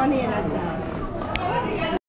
money in it.